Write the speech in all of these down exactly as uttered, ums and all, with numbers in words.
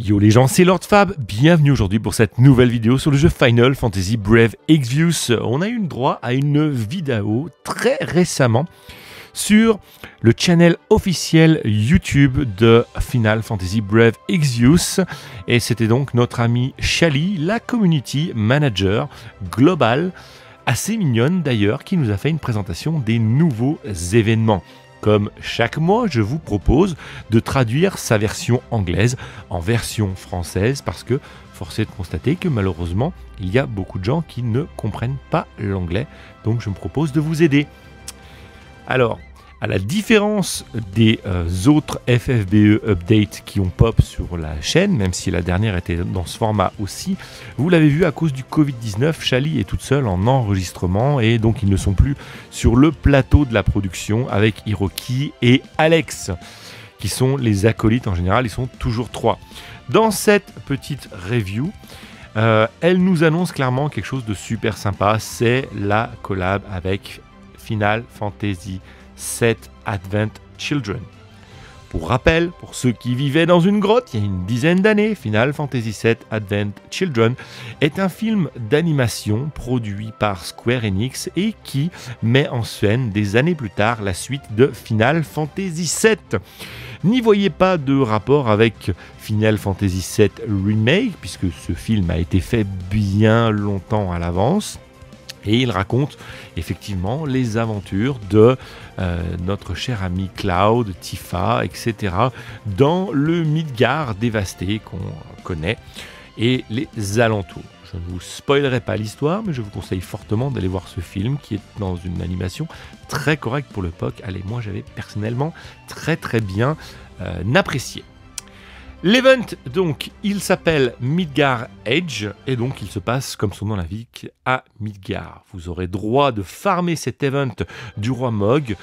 Yo les gens, c'est Lord Fab, bienvenue aujourd'hui pour cette nouvelle vidéo sur le jeu Final Fantasy Brave Exvius. On a eu droit à une vidéo très récemment sur le channel officiel YouTube de Final Fantasy Brave Exvius. Et c'était donc notre amie Chali, la community manager globale, assez mignonne d'ailleurs, qui nous a fait une présentation des nouveaux événements. Comme chaque mois, je vous propose de traduire sa version anglaise en version française parce que force est de constater que malheureusement, il y a beaucoup de gens qui ne comprennent pas l'anglais. Donc je me propose de vous aider. Alors, à la différence des euh, autres F F B E updates qui ont pop sur la chaîne, même si la dernière était dans ce format aussi, vous l'avez vu, à cause du Covid dix-neuf, Chali est toute seule en enregistrement et donc ils ne sont plus sur le plateau de la production avec Hiroki et Alex, qui sont les acolytes en général, ils sont toujours trois. Dans cette petite review, euh, elle nous annonce clairement quelque chose de super sympa, c'est la collab avec Final Fantasy sept Advent Children. Pour rappel, pour ceux qui vivaient dans une grotte il y a une dizaine d'années, Final Fantasy sept Advent Children est un film d'animation produit par Square Enix et qui met en scène des années plus tard la suite de Final Fantasy sept. N'y voyez pas de rapport avec Final Fantasy sept Remake puisque ce film a été fait bien longtemps à l'avance. Et il raconte effectivement les aventures de euh, notre cher ami Cloud, Tifa, et cetera dans le Midgar dévasté qu'on connaît et les alentours. Je ne vous spoilerai pas l'histoire, mais je vous conseille fortement d'aller voir ce film qui est dans une animation très correcte pour l'époque. Allez, moi j'avais personnellement très très bien euh, apprécié. L'event, donc, il s'appelle Midgar Edge, et donc il se passe, comme son nom l'indique, à Midgar. Vous aurez droit de farmer cet event du roi Mog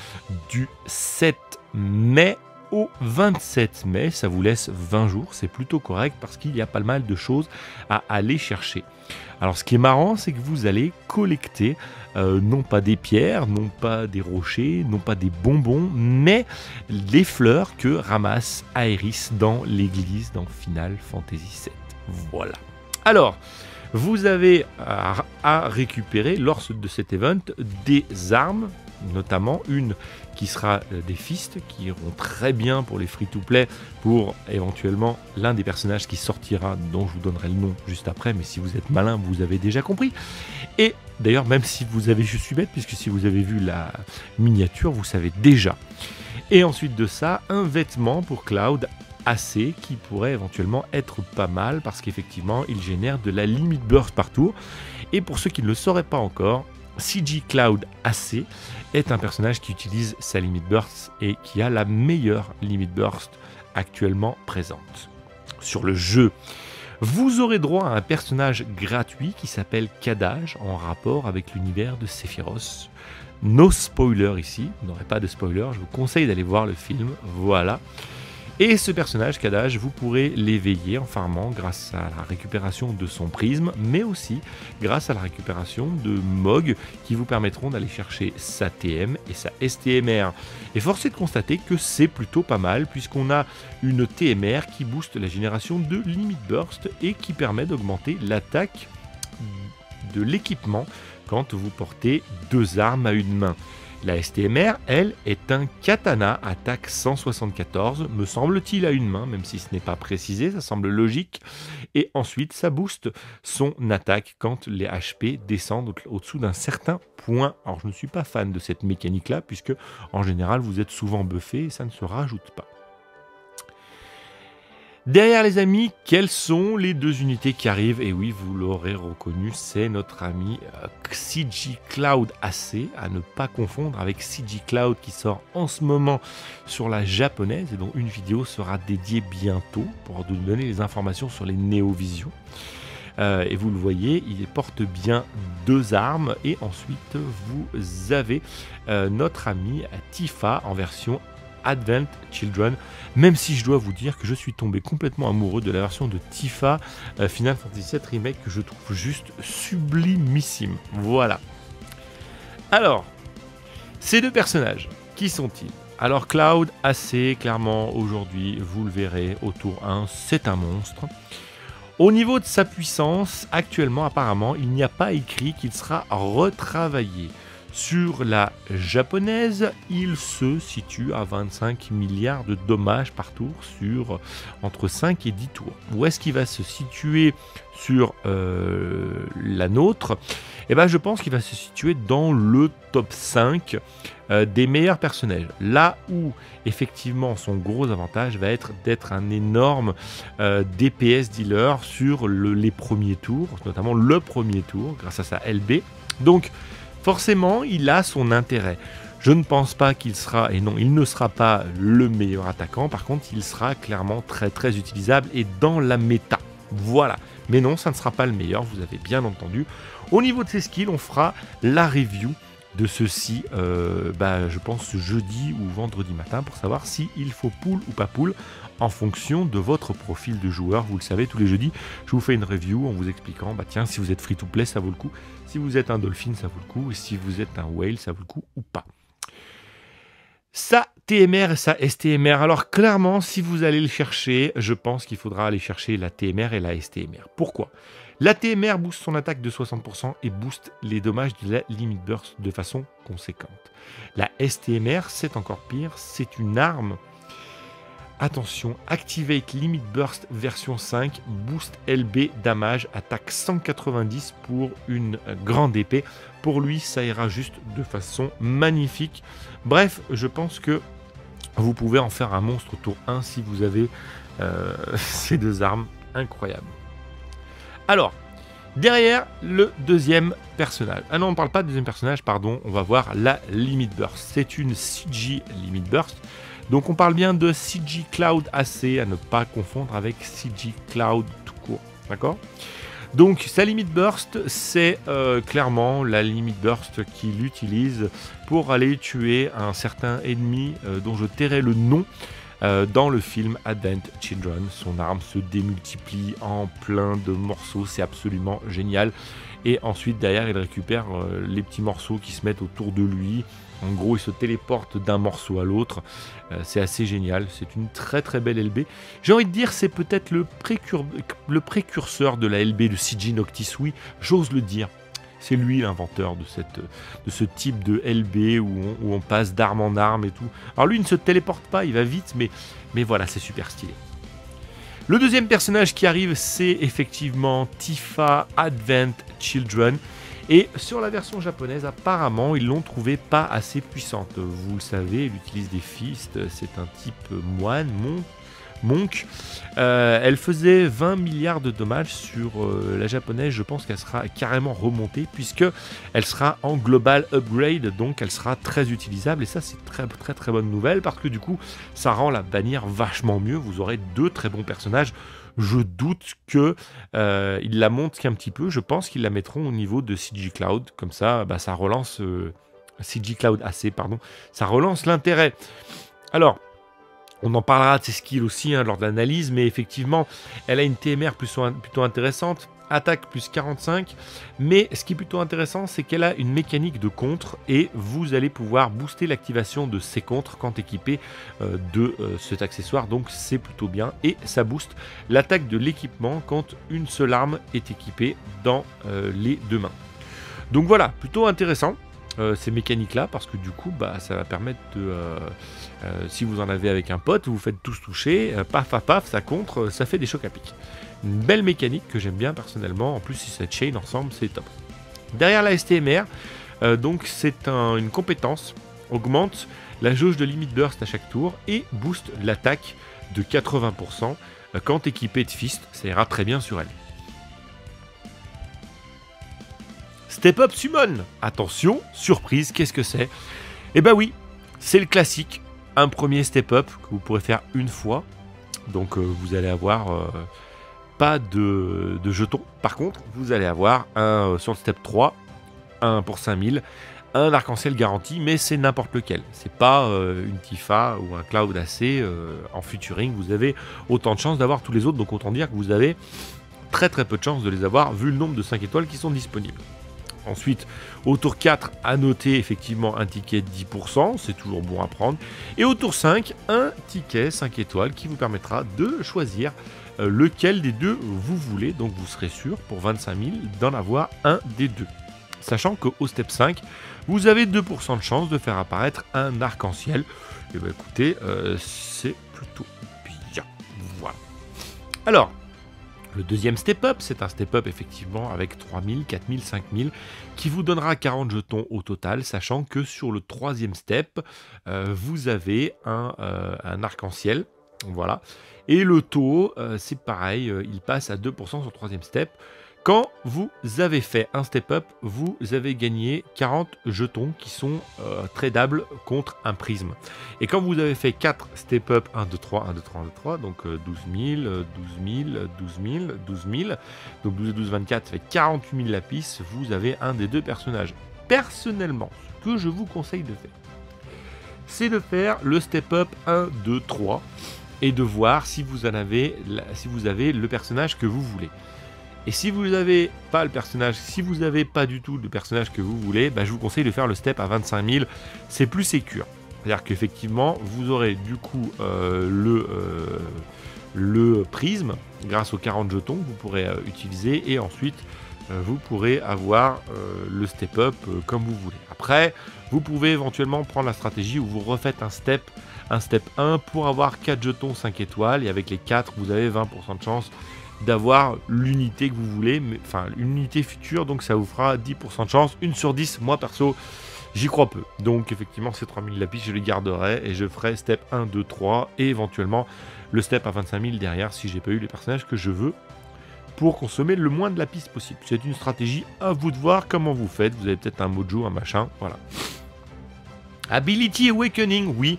du sept mai au vingt-sept mai. Ça vous laisse vingt jours, c'est plutôt correct parce qu'il y a pas mal de choses à aller chercher. Alors ce qui est marrant, c'est que vous allez collecter euh, non pas des pierres, non pas des rochers, non pas des bonbons, mais les fleurs que ramasse Iris dans l'église dans Final Fantasy sept. Voilà. Alors, vous avez à, à récupérer lors de cet event des armes, notamment une qui sera des fistes qui iront très bien pour les free-to-play, pour éventuellement l'un des personnages qui sortira, dont je vous donnerai le nom juste après, mais si vous êtes malin, vous avez déjà compris. Et d'ailleurs, même si vous avez, je suis bête, puisque si vous avez vu la miniature, vous savez déjà. Et ensuite de ça, un vêtement pour Cloud A C qui pourrait éventuellement être pas mal, parce qu'effectivement, il génère de la limit burst par tour. Et pour ceux qui ne le sauraient pas encore, C G Cloud A C est un personnage qui utilise sa limit burst et qui a la meilleure limit burst actuellement présente sur le jeu. Vous aurez droit à un personnage gratuit qui s'appelle Kadaj en rapport avec l'univers de Sephiroth. No spoiler ici, vous n'aurez pas de spoiler, je vous conseille d'aller voir le film, voilà. Et ce personnage, Kadaj, vous pourrez l'éveiller en farmant grâce à la récupération de son prisme, mais aussi grâce à la récupération de Mog qui vous permettront d'aller chercher sa T M et sa S T M R. Et force est de constater que c'est plutôt pas mal puisqu'on a une T M R qui booste la génération de limit burst et qui permet d'augmenter l'attaque de l'équipement quand vous portez deux armes à une main. La S T M R, elle, est un katana attaque cent soixante-quatorze, me semble-t-il à une main, même si ce n'est pas précisé, ça semble logique. Et ensuite, ça booste son attaque quand les H P descendent au-dessous d'un certain point. Alors, je ne suis pas fan de cette mécanique-là, puisque, en général, vous êtes souvent buffé et ça ne se rajoute pas. Derrière les amis, quelles sont les deux unités qui arrivent? Et oui, vous l'aurez reconnu, c'est notre ami C G Cloud A C, à ne pas confondre avec C G Cloud qui sort en ce moment sur la japonaise et dont une vidéo sera dédiée bientôt pour vous donner les informations sur les Neo Vision. Euh, et vous le voyez, il porte bien deux armes et ensuite vous avez euh, notre ami Tifa en version Advent Children, même si je dois vous dire que je suis tombé complètement amoureux de la version de Tifa euh, Final Fantasy sept Remake que je trouve juste sublimissime. Voilà. Alors, ces deux personnages, qui sont-ils? Alors Cloud, assez clairement aujourd'hui, vous le verrez, au tour un, c'est un monstre. Au niveau de sa puissance, actuellement apparemment, il n'y a pas écrit qu'il sera retravaillé. Sur la japonaise, il se situe à vingt-cinq milliards de dommages par tour sur entre cinq et dix tours. Où est-ce qu'il va se situer sur euh, la nôtre? Eh ben, je pense qu'il va se situer dans le top cinq euh, des meilleurs personnages. Là où, effectivement, son gros avantage va être d'être un énorme euh, D P S dealer sur le, les premiers tours, notamment le premier tour, grâce à sa L B. Donc, forcément, il a son intérêt. Je ne pense pas qu'il sera, et non, il ne sera pas le meilleur attaquant. Par contre, il sera clairement très, très utilisable et dans la méta. Voilà. Mais non, ça ne sera pas le meilleur, vous avez bien entendu. Au niveau de ses skills, on fera la review de ceci, euh, bah, je pense, jeudi ou vendredi matin pour savoir si il faut pool ou pas pool en fonction de votre profil de joueur. Vous le savez, tous les jeudis, je vous fais une review en vous expliquant, bah tiens, si vous êtes free-to-play, ça vaut le coup. Si vous êtes un dolphin, ça vaut le coup. Et si vous êtes un whale, ça vaut le coup ou pas. Ça T M R et sa S T M R. Alors clairement, si vous allez le chercher, je pense qu'il faudra aller chercher la T M R et la S T M R. Pourquoi? La T M R booste son attaque de soixante pour cent et booste les dommages de la Limit Burst de façon conséquente. La S T M R, c'est encore pire, c'est une arme. Attention, Activate Limit Burst version cinq, boost L B, damage, attaque cent quatre-vingt-dix pour une grande épée. Pour lui, ça ira juste de façon magnifique. Bref, je pense que vous pouvez en faire un monstre tour un si vous avez euh, ces deux armes incroyables. Alors, derrière le deuxième personnage. Ah non, on ne parle pas de deuxième personnage, pardon. On va voir la Limit Burst. C'est une C G Limit Burst. Donc on parle bien de C G Cloud A C, à ne pas confondre avec C G Cloud tout court, d'accord? Donc sa Limit Burst, c'est euh, clairement la Limit Burst qu'il utilise pour aller tuer un certain ennemi euh, dont je tairai le nom euh, dans le film Advent Children. Son arme se démultiplie en plein de morceaux, c'est absolument génial. Et ensuite derrière il récupère euh, les petits morceaux qui se mettent autour de lui. En gros, il se téléporte d'un morceau à l'autre. Euh, c'est assez génial. C'est une très très belle L B. J'ai envie de dire, c'est peut-être le, précur... le précurseur de la L B de C G Noctis. Oui, j'ose le dire. C'est lui l'inventeur de, cette, de ce type de L B où on, où on passe d'arme en arme et tout. Alors lui, il ne se téléporte pas, il va vite, mais, mais voilà, c'est super stylé. Le deuxième personnage qui arrive, c'est effectivement Tifa Advent Children. Et sur la version japonaise, apparemment, ils l'ont trouvée pas assez puissante. Vous le savez, elle utilise des fists, c'est un type moine, mon, monk. Euh, elle faisait vingt milliards de dommages sur euh, la japonaise. Je pense qu'elle sera carrément remontée puisque elle sera en global upgrade, donc elle sera très utilisable. Et ça, c'est très très très bonne nouvelle parce que du coup, ça rend la bannière vachement mieux. Vous aurez deux très bons personnages. Je doute qu'ils euh, la montent qu'un petit peu. Je pense qu'ils la mettront au niveau de C G Cloud. Comme ça, bah, ça relance... Euh, C G Cloud A C, pardon. Ça relance l'intérêt. Alors, on en parlera de ses skills aussi hein, lors de l'analyse. Mais effectivement, elle a une T M R plus, plutôt intéressante. Attaque plus quarante-cinq. Mais ce qui est plutôt intéressant, c'est qu'elle a une mécanique de contre. Et vous allez pouvoir booster l'activation de ses contres quand équipé euh, de euh, cet accessoire. Donc c'est plutôt bien. Et ça booste l'attaque de l'équipement quand une seule arme est équipée dans euh, les deux mains. Donc voilà, plutôt intéressant. Euh, ces mécaniques-là, parce que du coup, bah, ça va permettre de... Euh, euh, si vous en avez avec un pote, vous vous faites tous toucher, euh, paf, paf, paf, ça contre, euh, ça fait des chocs à pic. Une belle mécanique que j'aime bien personnellement, en plus si ça chain ensemble, c'est top. Derrière la S T M R, euh, donc c'est un, une compétence, augmente la jauge de Limit Burst à chaque tour et booste l'attaque de quatre-vingts pour cent quand équipée de fist, ça ira très bien sur elle. Step Up Summon. Attention, surprise, qu'est-ce que c'est? Eh ben oui, c'est le classique. Un premier Step Up que vous pourrez faire une fois. Donc euh, vous allez avoir euh, pas de, de jetons. Par contre, vous allez avoir un euh, sur le Step trois, un pour cinq mille, un arc-en-ciel garanti, mais c'est n'importe lequel. C'est pas euh, une Tifa ou un Cloud A C euh, en featuring. Vous avez autant de chances d'avoir tous les autres. Donc autant dire que vous avez très très peu de chances de les avoir vu le nombre de cinq étoiles qui sont disponibles. Ensuite, au tour quatre, à noter effectivement un ticket de dix pour cent, c'est toujours bon à prendre. Et au tour cinq, un ticket cinq étoiles qui vous permettra de choisir lequel des deux vous voulez. Donc vous serez sûr pour vingt-cinq mille d'en avoir un des deux. Sachant qu'au step cinq, vous avez deux pour cent de chance de faire apparaître un arc-en-ciel. Et bien écoutez, euh, c'est plutôt bien. Voilà. Alors, le deuxième step-up, c'est un step-up effectivement avec trois mille, quatre mille, cinq mille qui vous donnera quarante jetons au total, sachant que sur le troisième step, euh, vous avez un, euh, un arc-en-ciel. Voilà. Et le taux, euh, c'est pareil, euh, il passe à deux pour cent sur le troisième step. Quand vous avez fait un step-up, vous avez gagné quarante jetons qui sont euh, tradables contre un prisme. Et quand vous avez fait quatre step-up, un, deux, trois, un, deux, trois, un, deux, trois, donc douze mille, douze mille, douze mille, douze mille, donc douze et douze, vingt-quatre, ça fait quarante-huit mille lapis, vous avez un des deux personnages. Personnellement, ce que je vous conseille de faire, c'est de faire le step-up un, deux, trois et de voir si vous en avez, si vous avez le personnage que vous voulez. Et si vous n'avez pas le personnage, si vous n'avez pas du tout le personnage que vous voulez, bah je vous conseille de faire le step à vingt-cinq mille, c'est plus sécure. C'est-à-dire qu'effectivement, vous aurez du coup euh, le, euh, le prisme, grâce aux quarante jetons que vous pourrez euh, utiliser, et ensuite euh, vous pourrez avoir euh, le step-up euh, comme vous voulez. Après, vous pouvez éventuellement prendre la stratégie où vous refaites un step, un step un pour avoir quatre jetons cinq étoiles, et avec les quatre, vous avez vingt pour cent de chance d'avoir l'unité que vous voulez, mais, enfin l'unité future, donc ça vous fera dix pour cent de chance, une sur dix, moi perso, j'y crois peu. Donc effectivement, ces trois mille lapis, je les garderai et je ferai step un, deux, trois et éventuellement le step à vingt-cinq mille derrière si j'ai pas eu les personnages que je veux pour consommer le moins de lapis possible. C'est une stratégie à vous de voir comment vous faites, vous avez peut-être un mojo, un machin, voilà. Ability Awakening, oui.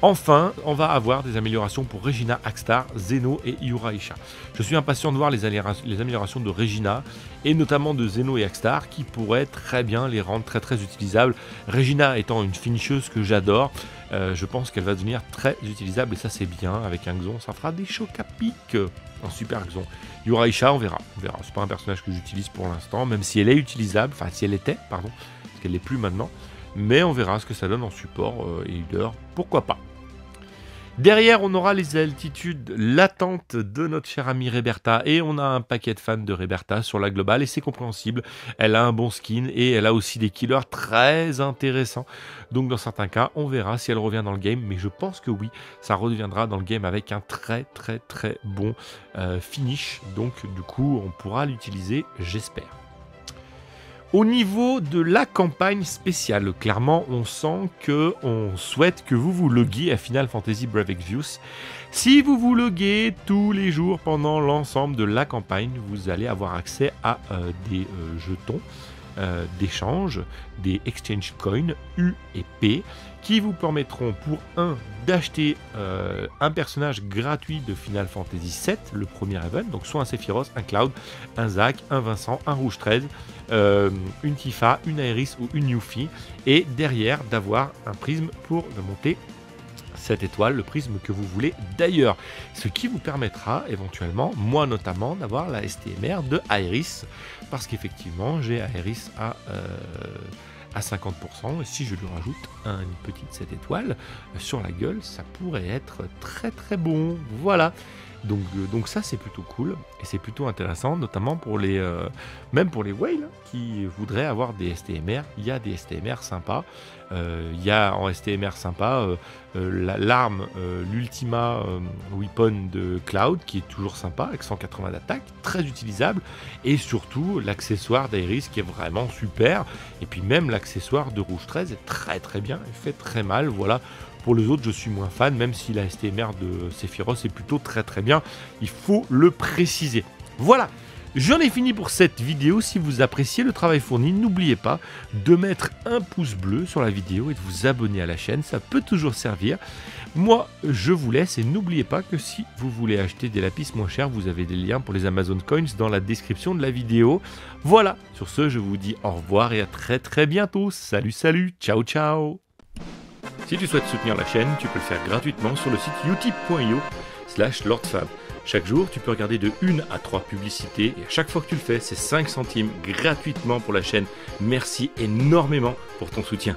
Enfin, on va avoir des améliorations pour Regina, Axtar, Zeno et Yuraisha. Je suis impatient de voir les améliorations de Regina et notamment de Zeno et Axtar qui pourraient très bien les rendre très très utilisables. Regina étant une finisheuse que j'adore, euh, je pense qu'elle va devenir très utilisable et ça c'est bien. Avec un Xon, ça fera des chocs à pic. Un super Xon. Yuraisha, on verra. On verra. C'est pas un personnage que j'utilise pour l'instant, même si elle est utilisable, enfin si elle était, pardon, parce qu'elle n'est plus maintenant. Mais on verra ce que ça donne en support euh, et healer, pourquoi pas. Derrière, on aura les altitudes latentes de notre chère amie Reberta. Et on a un paquet de fans de Reberta sur la globale. Et c'est compréhensible. Elle a un bon skin. Et elle a aussi des killers très intéressants. Donc, dans certains cas, on verra si elle revient dans le game. Mais je pense que oui, ça reviendra dans le game avec un très, très, très bon euh, finish. Donc, du coup, on pourra l'utiliser, j'espère. Au niveau de la campagne spéciale, clairement, on sent qu'on souhaite que vous vous loguiez à Final Fantasy Brave Exvius. Si vous vous loguez tous les jours pendant l'ensemble de la campagne, vous allez avoir accès à euh, des euh, jetons euh, d'échange, des exchange coins U et P, qui vous permettront pour un d'acheter euh, un personnage gratuit de Final Fantasy sept, le premier event, donc soit un Sephiroth, un Cloud, un Zac, un Vincent, un Rouge treize, euh, une Tifa, une Iris ou une Yuffie, et derrière d'avoir un prisme pour le monter sept étoiles, le prisme que vous voulez d'ailleurs, ce qui vous permettra éventuellement, moi notamment, d'avoir la S T M R de Iris, parce qu'effectivement j'ai Iris à... Euh à cinquante pour cent, et si je lui rajoute un, une petite sept étoiles sur la gueule, ça pourrait être très très bon, voilà. Donc, euh, donc ça c'est plutôt cool, et c'est plutôt intéressant, notamment pour les, euh, même pour les whales qui voudraient avoir des S T M R, il y a des S T M R sympas, euh, il y a en S T M R sympa euh, euh, l'arme, euh, l'ultima euh, weapon de Cloud, qui est toujours sympa, avec cent quatre-vingts d'attaque, très utilisable, et surtout l'accessoire d'Aerith qui est vraiment super, et puis même l'accessoire de Rouge treize est très très bien, il fait très mal, voilà. Pour les autres, je suis moins fan, même si la S T M R de Sephiroth est plutôt très très bien. Il faut le préciser. Voilà, j'en ai fini pour cette vidéo. Si vous appréciez le travail fourni, n'oubliez pas de mettre un pouce bleu sur la vidéo et de vous abonner à la chaîne. Ça peut toujours servir. Moi, je vous laisse et n'oubliez pas que si vous voulez acheter des lapis moins chers, vous avez des liens pour les Amazon Coins dans la description de la vidéo. Voilà, sur ce, je vous dis au revoir et à très très bientôt. Salut, salut, ciao, ciao. Si tu souhaites soutenir la chaîne, tu peux le faire gratuitement sur le site utip point io slash Lord Fab. Chaque jour, tu peux regarder de une à trois publicités et à chaque fois que tu le fais, c'est cinq centimes gratuitement pour la chaîne. Merci énormément pour ton soutien.